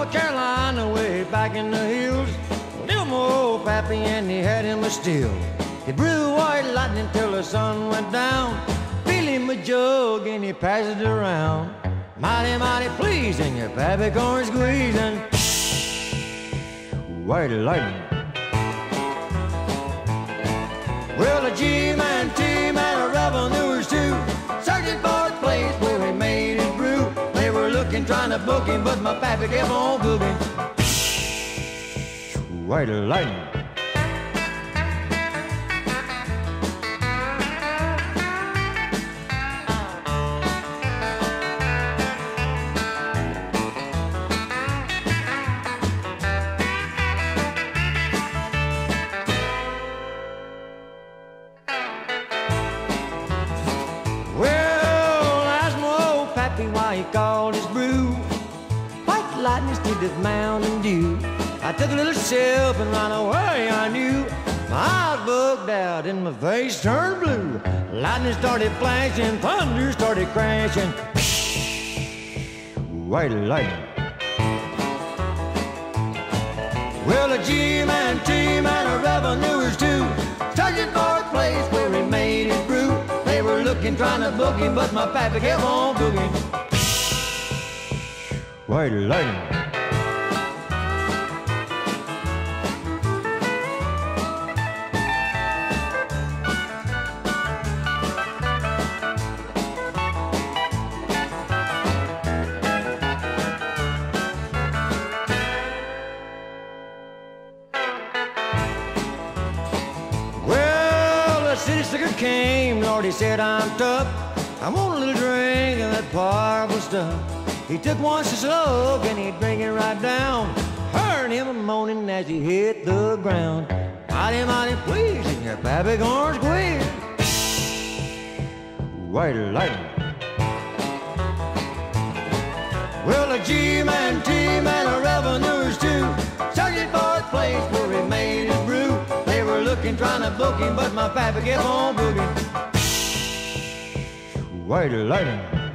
off of Carolina, way back in the hills. Little pappy and he had him a steal. He brew white lightning till the sun went down. Fill him a jug and he passed it around. Mighty, mighty pleasing, your pappy corn squeezing. White lightning. Well, a G-man, T-man, a revenuers too, searching for a place where we made it brew. They were looking, trying to book him, but my pappy kept on booking. White lightning. Well, asked my old pappy why he called his brew White Lightning instead of Mountain Dew. I took a little sip and ran away, I knew. My eyes bugged out and my face turned blue. Lightning started flashing, thunder started crashing. White lightning. Well, a G-man, T-man, a revenuers too, searching for a place where he made his brew. They were looking, trying to book him, but my pappy kept on booking. White lightning. City slicker came, Lord, he said, I'm tough. I want a little drink of that powerful stuff. He took one slug and he drank it right down. Heard him a moaning as he hit the ground. Mighty, mighty pleasing, your pappy corn squeezing. White lightning. Well, a G-man, T-man, a revenuers too, searching for a place where he made his brew. Trying to book him, but my pappy kept on booking. White lightning.